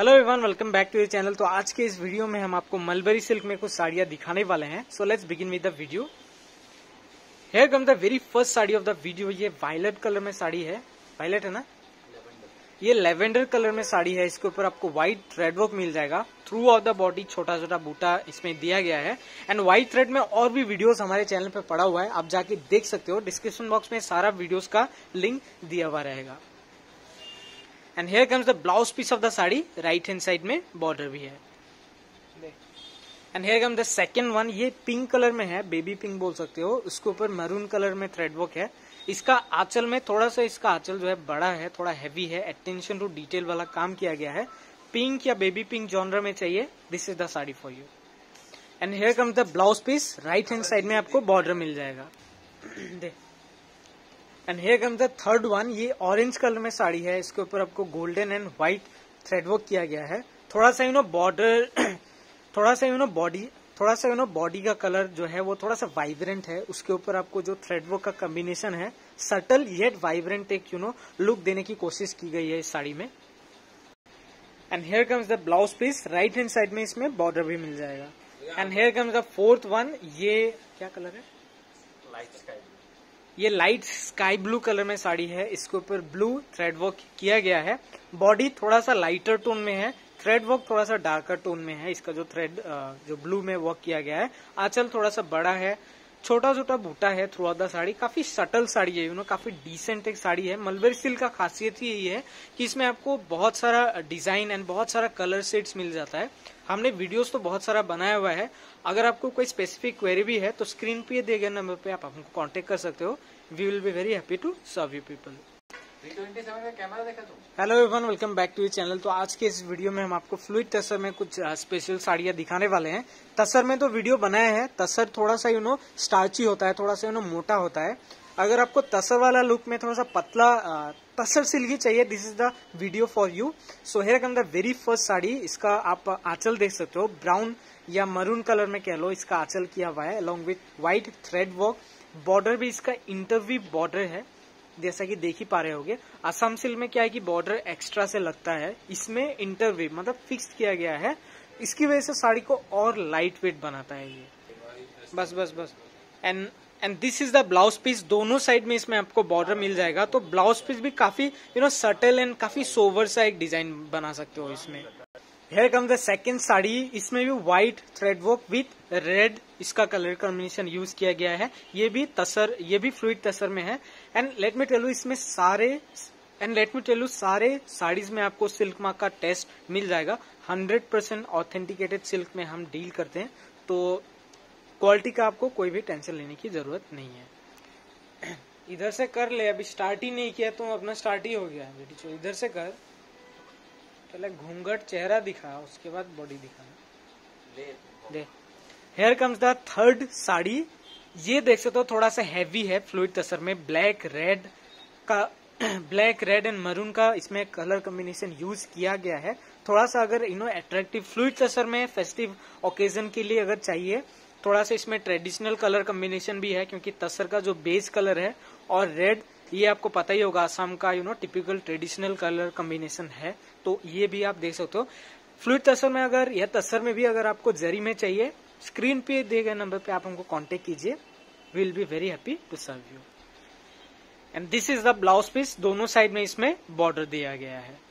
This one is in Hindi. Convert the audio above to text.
Hello everyone, welcome back to the channel. तो आज के इस वीडियो में हम आपको मलबरी सिल्क में कुछ साड़ियां दिखाने वाले हैं। So let's begin with the video. Here come the very first sari of the video. ये वायलेट कलर में साड़ी है, वायलेट है ना, ये लेवेंडर कलर में साड़ी है। इसके ऊपर आपको व्हाइट थ्रेड वर्क मिल जाएगा। थ्रू आउट द बॉडी छोटा छोटा बूटा इसमें दिया गया है। एंड व्हाइट थ्रेड में और भी वीडियोस हमारे चैनल पे पड़ा हुआ है, आप जाके देख सकते हो। डिस्क्रिप्शन बॉक्स में सारा वीडियोस का लिंक दिया हुआ रहेगा। And here comes the blouse piece of the sari. Right hand side में बॉर्डर भी है। And here comes the second one. ये पिंक कलर में है, बेबी पिंक बोल सकते हो। उसके ऊपर मरून कलर में थ्रेड वर्क है। इसका आंचल में थोड़ा सा, इसका आंचल जो है बड़ा है, थोड़ा हैवी है। अटेंशन टू डिटेल वाला काम किया गया है। पिंक या बेबी पिंक जॉनर में चाहिए, this is the sari for you. And here comes the blouse piece. Right hand side में आपको बॉर्डर मिल जाएगा। And here comes the third one. ये ऑरेंज कलर में साड़ी है। इसके ऊपर आपको golden and white thread work किया गया है। थोड़ा सा बॉर्डर, थोड़ा सा बॉडी, थोड़ा सा बॉडी का कलर जो है वो थोड़ा सा वाइब्रेंट है। उसके ऊपर आपको जो थ्रेडवर्क का कॉम्बिनेशन है, सटल येट वाइब्रेंट एक लुक देने की कोशिश की गई है इस साड़ी में। And here comes the blouse piece. Right hand side में इसमें बॉर्डर भी मिल जाएगा। And here comes the fourth one. ये क्या कलर है? Light sky blue. ये लाइट स्काई ब्लू कलर में साड़ी है। इसके ऊपर ब्लू थ्रेडवर्क किया गया है। बॉडी थोड़ा सा लाइटर टोन में है, थ्रेड वर्क थोड़ा सा डार्कर टोन में है। इसका जो थ्रेड जो ब्लू में वर्क किया गया है, आंचल थोड़ा सा बड़ा है, छोटा छोटा बूटा है थ्रू आउट द साड़ी। काफी सटल साड़ी है, काफी डिसेंट एक साड़ी है। मलबरी सिल्क का खासियत यही है कि इसमें आपको बहुत सारा डिजाइन एंड बहुत सारा कलर शेड्स मिल जाता है। हमने वीडियोस तो बहुत सारा बनाया हुआ है। अगर आपको कोई स्पेसिफिक क्वेरी भी है तो स्क्रीन पे दिए गए नंबर पे आप हमको कॉन्टेक्ट कर सकते हो। We will be very happy to serve you people. Hello everyone, welcome back to your channel. तो आज के इस वीडियो में हम आपको फ्लूइड तसर में कुछ स्पेशल साड़ियां दिखाने वाले हैं। तसर में तो वीडियो बनाया है। तसर थोड़ा सा स्टार्ची होता है, थोड़ा सा मोटा होता है। अगर आपको तसर वाला लुक में थोड़ा सा पतला तसर सिल्क ही चाहिए, this is the video for you. So here comes the very first sari. इसका आप आंचल देख सकते हो, ब्राउन या मरून कलर में कह लो इसका आंचल किया हुआ है, along with white thread work. Border भी इसका इंटरव्यू बॉर्डर है, जैसा कि देख ही पा रहे होंगे। असम सिल्क में क्या है कि बॉर्डर एक्स्ट्रा से लगता है, इसमें इंटरवेव मतलब फिक्स किया गया है। इसकी वजह से साड़ी को और लाइट वेट बनाता है ये। बस बस बस। And this is the blouse piece. दोनों साइड में इसमें आपको बॉर्डर मिल जाएगा। तो ब्लाउज पीस भी काफी सटल एंड काफी सोवर सा एक डिजाइन बना सकते हो इसमें। Here comes the second sari. इसमें भी white thread work with red इसका कलर कॉम्बिनेशन यूज किया गया है। ये भी फ्लूइड तसर में है। And let me tell you इसमें सारे साड़ीज में आपको सिल्क मार्क का टेस्ट मिल जाएगा। 100% ऑथेंटिकेटेड सिल्क में हम डील करते हैं, तो क्वालिटी का आपको कोई भी टेंशन लेने की जरूरत नहीं है। इधर से कर ले, अभी स्टार्ट ही नहीं किया तो अपना स्टार्ट ही हो गया बेटी। इधर से कर, पहले घूंघट चेहरा दिखा, उसके बाद बॉडी दिखा। Here comes the third sari. ये देख सकते हो, थोड़ा सा हैवी है। फ्लूइड तसर में ब्लैक रेड एंड मरून का इसमें कलर कॉम्बिनेशन यूज किया गया है। थोड़ा सा अगर अट्रैक्टिव फ्लूइड तसर में फेस्टिव ओकेजन के लिए अगर चाहिए, थोड़ा सा इसमें ट्रेडिशनल कलर कॉम्बिनेशन भी है, क्योंकि तसर का जो बेस कलर है और रेड, ये आपको पता ही होगा आसाम का टिपिकल ट्रेडिशनल कलर कॉम्बिनेशन है। तो ये भी आप देख सकते हो। फ्लूइड तसर में अगर या तसर में भी अगर आपको जरी में चाहिए, स्क्रीन पे दिए गए नंबर पे आप हमको कांटेक्ट कीजिए। We will be very happy to serve you. And this is the blouse piece. दोनों साइड में इसमें बॉर्डर दिया गया है।